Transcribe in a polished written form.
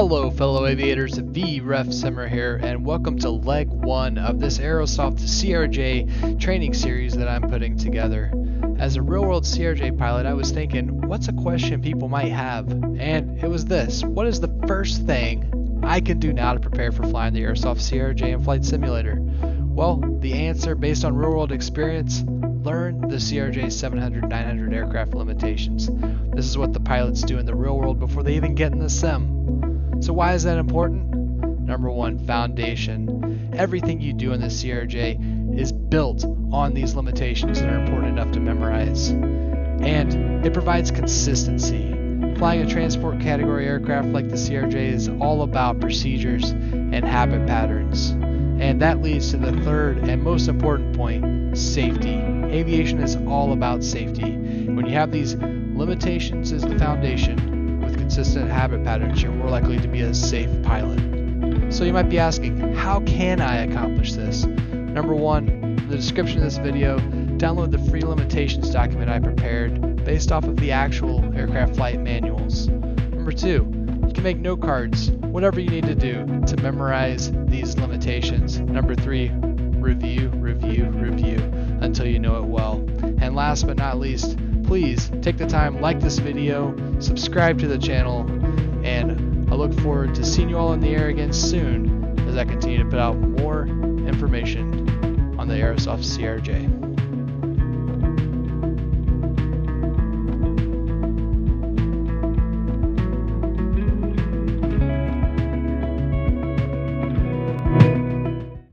Hello fellow aviators, V-Ref Simmer here, and welcome to leg 1 of this Aerosoft CRJ training series that I'm putting together. As a real world CRJ pilot, I was thinking, what's a question people might have? And it was this: what is the first thing I can do now to prepare for flying the Aerosoft CRJ in Flight Simulator? Well, the answer based on real world experience: learn the CRJ 700-900 aircraft limitations. This is what the pilots do in the real world before they even get in the sim. So why is that important? Number one, foundation. Everything you do in the CRJ is built on these limitations that are important enough to memorize. And it provides consistency. Flying a transport category aircraft like the CRJ is all about procedures and habit patterns. And that leads to the third and most important point, safety. Aviation is all about safety. When you have these limitations as the foundation, consistent habit patterns, you're more likely to be a safe pilot. So you might be asking, how can I accomplish this? Number one, in the description of this video, download the free limitations document I prepared based off of the actual aircraft flight manuals. Number two, you can make note cards, whatever you need to do to memorize these limitations. Number three, review, review, review until you know it well. And last but not least, please take the time, like this video, subscribe to the channel, and I look forward to seeing you all in the air again soon as I continue to put out more information on the Aerosoft CRJ.